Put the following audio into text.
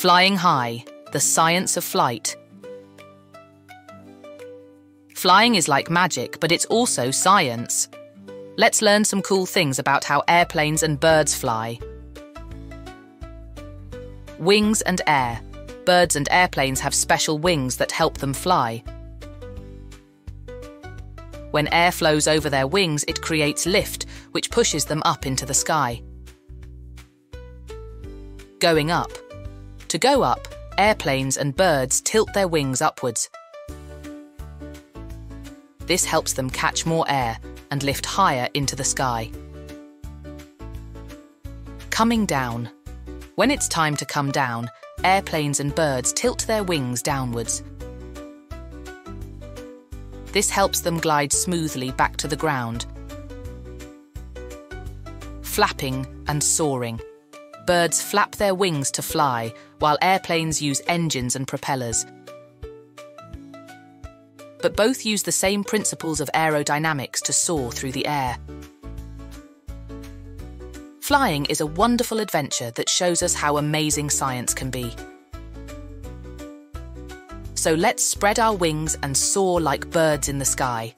Flying High, the Science of Flight. Flying is like magic, but it's also science. Let's learn some cool things about how airplanes and birds fly. Wings and air. Birds and airplanes have special wings that help them fly. When air flows over their wings, it creates lift, which pushes them up into the sky. Going up. To go up, airplanes and birds tilt their wings upwards. This helps them catch more air and lift higher into the sky. Coming down. When it's time to come down, airplanes and birds tilt their wings downwards. This helps them glide smoothly back to the ground. Flapping and soaring. Birds flap their wings to fly, while airplanes use engines and propellers. But both use the same principles of aerodynamics to soar through the air. Flying is a wonderful adventure that shows us how amazing science can be. So let's spread our wings and soar like birds in the sky.